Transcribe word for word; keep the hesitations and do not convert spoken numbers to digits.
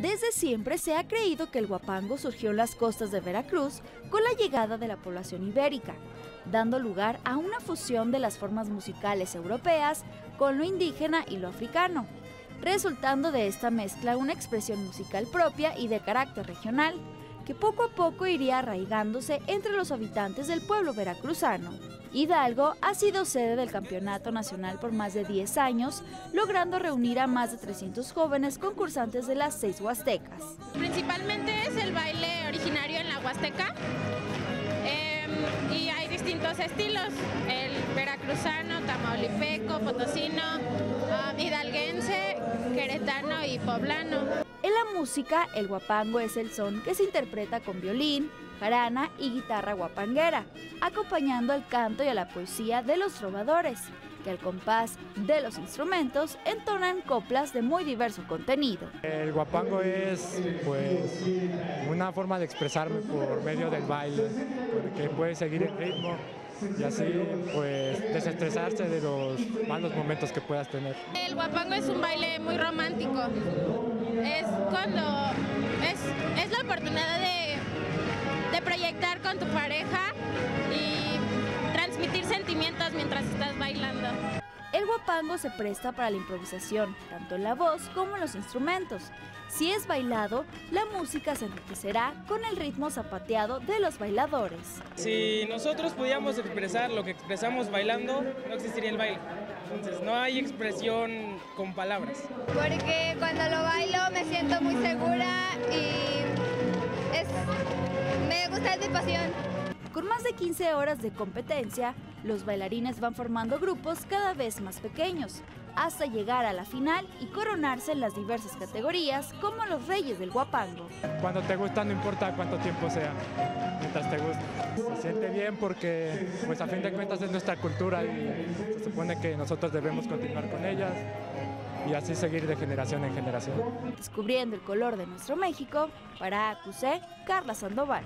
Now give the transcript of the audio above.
Desde siempre se ha creído que el huapango surgió en las costas de Veracruz con la llegada de la población ibérica, dando lugar a una fusión de las formas musicales europeas con lo indígena y lo africano, resultando de esta mezcla una expresión musical propia y de carácter regional, que poco a poco iría arraigándose entre los habitantes del pueblo veracruzano. Hidalgo ha sido sede del Campeonato Nacional por más de diez años, logrando reunir a más de trescientos jóvenes concursantes de las seis huastecas. Principalmente es el baile originario en la huasteca eh, y hay distintos estilos, el veracruzano, tamaulipeco, potosino, uh, hidalguense, queretano y poblano. En la música, el huapango es el son que se interpreta con violín, jarana y guitarra huapanguera, acompañando al canto y a la poesía de los trovadores, que al compás de los instrumentos entonan coplas de muy diverso contenido. El huapango es pues una forma de expresarme por medio del baile, porque puedes seguir el ritmo y así pues desestresarse de los malos momentos que puedas tener. El huapango es un baile muy romántico, es cuando es, es la oportunidad de de proyectar con tu pareja y transmitir sentimientos mientras estás bailando. El huapango se presta para la improvisación, tanto en la voz como en los instrumentos. Si es bailado, la música se enriquecerá con el ritmo zapateado de los bailadores. Si nosotros pudiéramos expresar lo que expresamos bailando, no existiría el baile. Entonces no hay expresión con palabras. Porque cuando lo bailo me siento muy segura y es... me gusta, es mi pasión. Con más de quince horas de competencia, los bailarines van formando grupos cada vez más pequeños, hasta llegar a la final y coronarse en las diversas categorías como los Reyes del Huapango. Cuando te gusta no importa cuánto tiempo sea, mientras te gusta. Se siente bien porque pues a fin de cuentas es nuestra cultura y se supone que nosotros debemos continuar con ellas y así seguir de generación en generación. Descubriendo el color de nuestro México, para Acusé, Carla Sandoval.